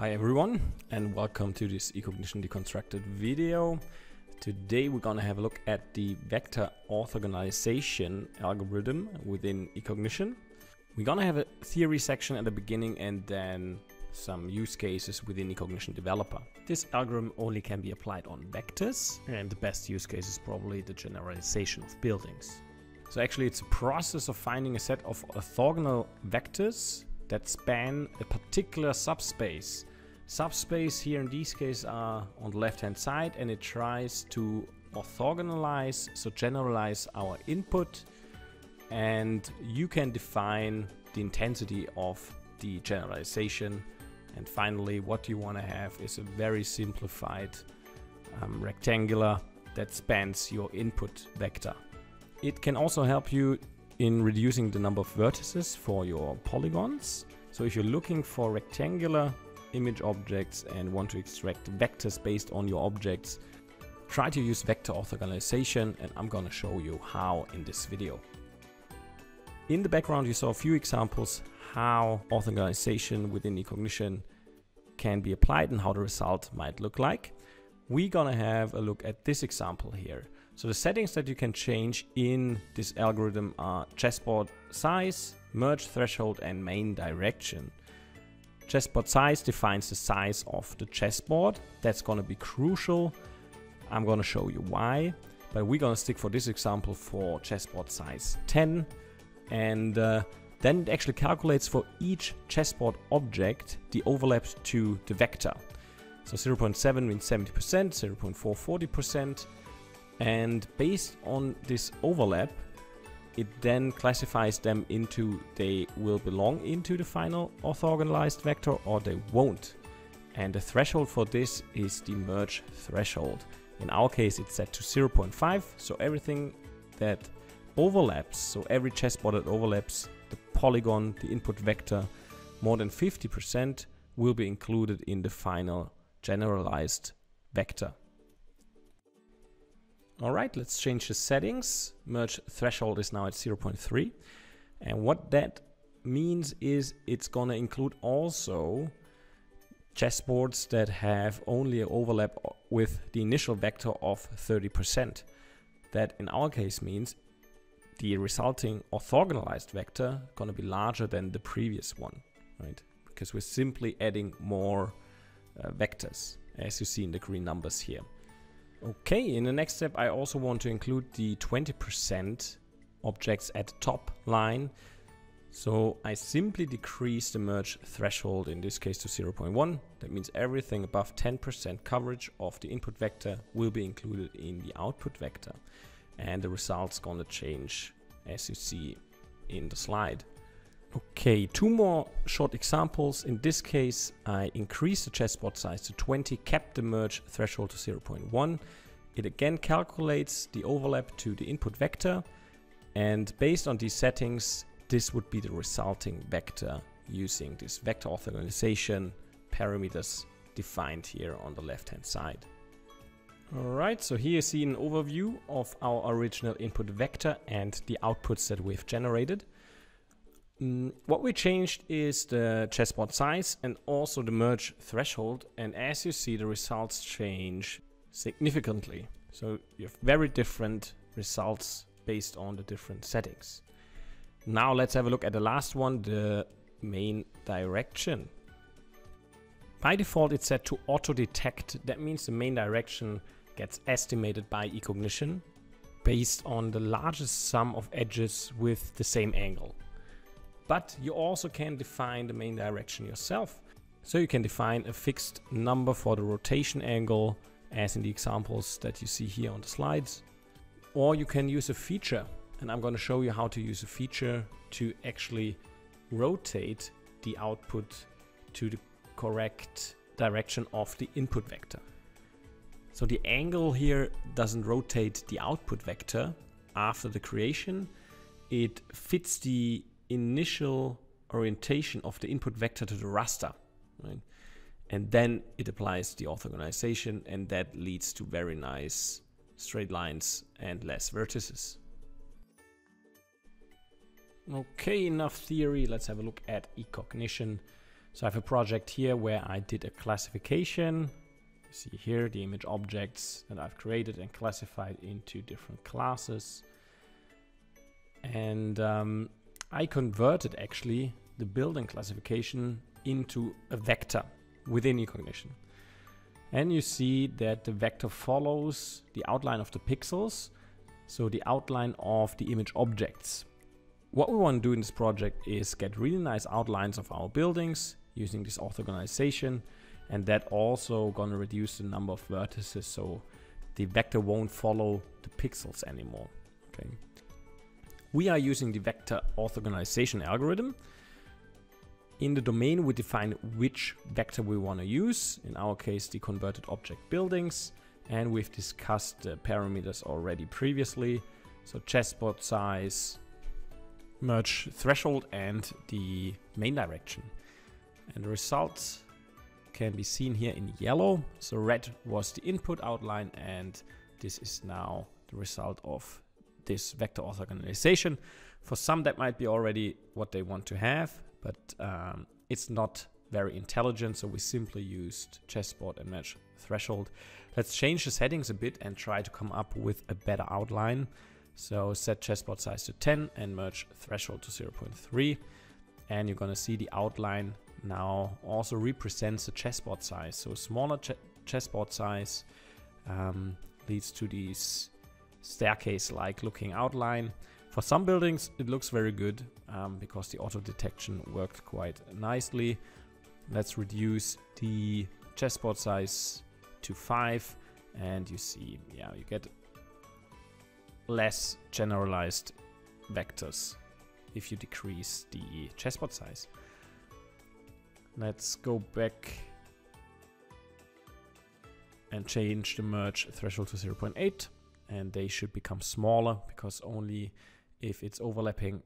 Hi everyone, and welcome to this eCognition Deconstructed video. Today we're gonna have a look at the vector orthogonalization algorithm within eCognition. We're gonna have a theory section at the beginning and then some use cases within eCognition Developer. This algorithm only can be applied on vectors, and the best use case is probably the generalization of buildings. So actually it's a process of finding a set of orthogonal vectors that span a particular subspace. Subspace here in these cases are on the left hand side, and it tries to orthogonalize, so generalize our input, and you can define the intensity of the generalization. And finally what you want to have is a very simplified rectangular that spans your input vector. It can also help you in reducing the number of vertices for your polygons. So if you're looking for rectangular image objects and want to extract vectors based on your objects, try to use vector orthogonalization, and I'm gonna show you how in this video. In the background you saw a few examples how orthogonalization within eCognition can be applied and how the result might look like. We're gonna have a look at this example here. So the settings that you can change in this algorithm are chessboard size, merge threshold, and main direction. Chessboard size defines the size of the chessboard. That's gonna be crucial. I'm gonna show you why, but we're gonna stick for this example for chessboard size 10. And then it actually calculates for each chessboard object the overlaps to the vector. So 0.7 means 70%, 0.4, 40%. And based on this overlap, it then classifies them into they will belong into the final orthogonalized vector or they won't. And the threshold for this is the merge threshold. In our case, it's set to 0.5. So everything that overlaps, so every chessboard that overlaps the polygon, the input vector, more than 50% will be included in the final generalized vector. All right, let's change the settings. Merge threshold is now at 0.3. And what that means is it's gonna include also chessboards that have only an overlap with the initial vector of 30%. That in our case means the resulting orthogonalized vector gonna be larger than the previous one, right? Because we're simply adding more vectors, as you see in the green numbers here. Okay, in the next step I also want to include the 20% objects at the top line. So I simply decrease the merge threshold, in this case to 0.1. That means everything above 10% coverage of the input vector will be included in the output vector. And the result's gonna change as you see in the slide. Okay, two more short examples. In this case, I increase the chessboard size to 20, kept the merge threshold to 0.1. It again calculates the overlap to the input vector, and based on these settings, this would be the resulting vector using this vector orthogonalization parameters defined here on the left-hand side. Alright, so here you see an overview of our original input vector and the outputs that we've generated. What we changed is the chessboard size and also the merge threshold, and as you see the results change significantly. So you have very different results based on the different settings. Now let's have a look at the last one, the main direction. By default it's set to auto detect. That means the main direction gets estimated by eCognition based on the largest sum of edges with the same angle. But you also can define the main direction yourself. So you can define a fixed number for the rotation angle, as in the examples that you see here on the slides. Or you can use a feature, and I'm going to show you how to use a feature to actually rotate the output to the correct direction of the input vector. So the angle here doesn't rotate the output vector after the creation. It fits the initial orientation of the input vector to the raster, right? And then it applies the orthogonalization, and that leads to very nice straight lines and less vertices. Okay, enough theory, let's have a look at eCognition. So I have a project here where I did a classification. You see here the image objects that I've created and classified into different classes. And I converted actually the building classification into a vector within eCognition. And you see that the vector follows the outline of the pixels, so the outline of the image objects. What we want to do in this project is get really nice outlines of our buildings using this orthogonalization, and that also gonna reduce the number of vertices so the vector won't follow the pixels anymore. Okay. We are using the vector orthogonalization algorithm. In the domain, we define which vector we want to use, in our case the converted object buildings, and we've discussed the parameters already previously, so chessboard size, merge threshold, and the main direction. And the results can be seen here in yellow. So red was the input outline, and this is now the result of this vector orthogonalization. For some, that might be already what they want to have, but it's not very intelligent, so we simply used chessboard and merge threshold. Let's change the settings a bit and try to come up with a better outline. So set chessboard size to 10 and merge threshold to 0.3. And you're gonna see the outline now also represents the chessboard size. So smaller chessboard size leads to these staircase-like looking outline. For some buildings, it looks very good because the auto detection worked quite nicely. Let's reduce the chessboard size to 5, and you see, yeah, you get less generalized vectors if you decrease the chessboard size. Let's go back and change the merge threshold to 0.8, and they should become smaller because only if it's overlapping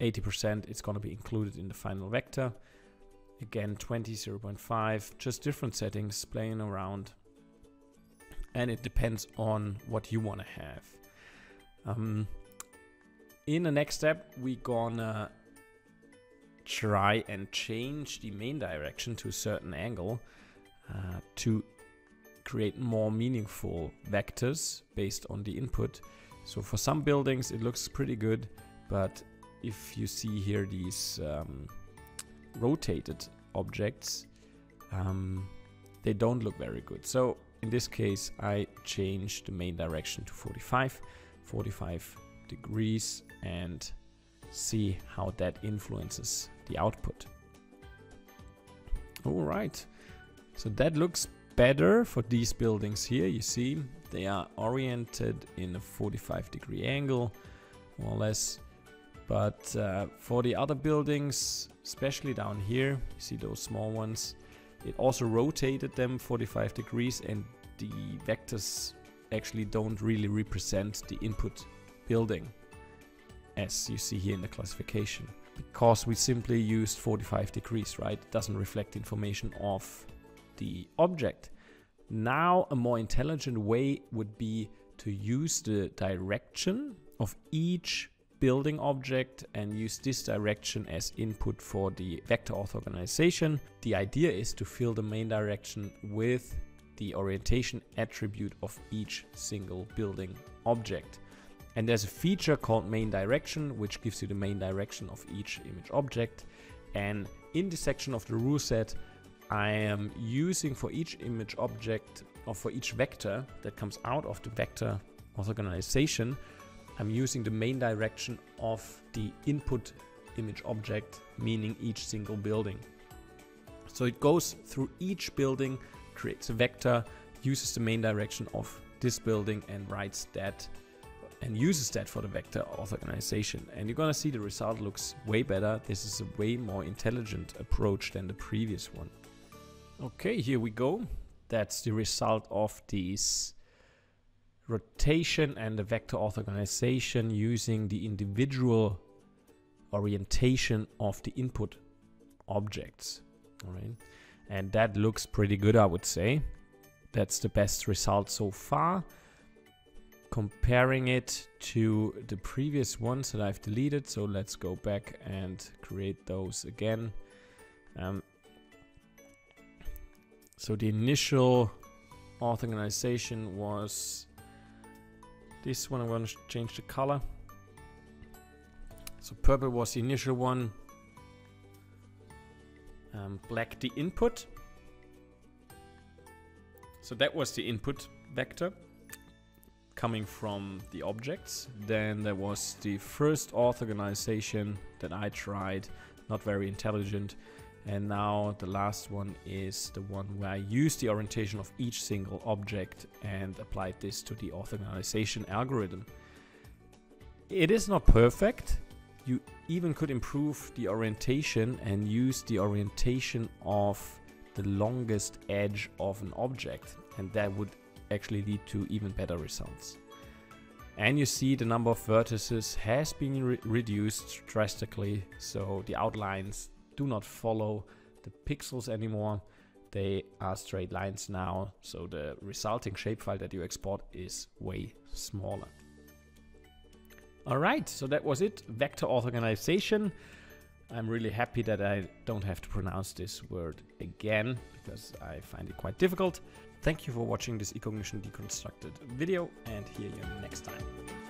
80% it's going to be included in the final vector. Again 20, 0.5, just different settings, playing around. And it depends on what you want to have. In the next step, we're gonna try and change the main direction to a certain angle to create more meaningful vectors based on the input. So for some buildings it looks pretty good, but if you see here these rotated objects, they don't look very good. So in this case, I changed the main direction to 45 degrees, and see how that influences the output. All right, so that looks better for these buildings here. You see, they are oriented in a 45-degree angle, more or less. But for the other buildings, especially down here, you see those small ones, it also rotated them 45 degrees, and the vectors actually don't really represent the input building, as you see here in the classification, because we simply used 45 degrees, right? It doesn't reflect information of the object. Now, a more intelligent way would be to use the direction of each building object and use this direction as input for the vector orthogonalization. The idea is to fill the main direction with the orientation attribute of each single building object. And there's a feature called main direction, which gives you the main direction of each image object. And in this section of the rule set, I am using for each image object, or for each vector that comes out of the vector orthogonalization, I'm using the main direction of the input image object, meaning each single building. So it goes through each building, creates a vector, uses the main direction of this building, and writes that and uses that for the vector orthogonalization. And you're gonna see the result looks way better. This is a way more intelligent approach than the previous one. Okay, here we go. That's the result of these rotation and the vector orthogonalization using the individual orientation of the input objects. All right, and that looks pretty good, I would say. That's the best result so far. Comparing it to the previous ones that I've deleted, so let's go back and create those again. So the initial orthogonalization was this one. I'm going to change the color. So purple was the initial one, black the input. So that was the input vector coming from the objects. Then there was the first orthogonalization that I tried, not very intelligent. And now the last one is the one where I used the orientation of each single object and applied this to the orthogonalization algorithm. It is not perfect. You even could improve the orientation and use the orientation of the longest edge of an object, and that would actually lead to even better results. And you see the number of vertices has been reduced drastically, so the outlines do not follow the pixels anymore. They are straight lines now, so the resulting shapefile that you export is way smaller. Alright, so that was it, vector orthogonalization. I'm really happy that I don't have to pronounce this word again, because I find it quite difficult. Thank you for watching this eCognition Deconstructed video, and hear you next time.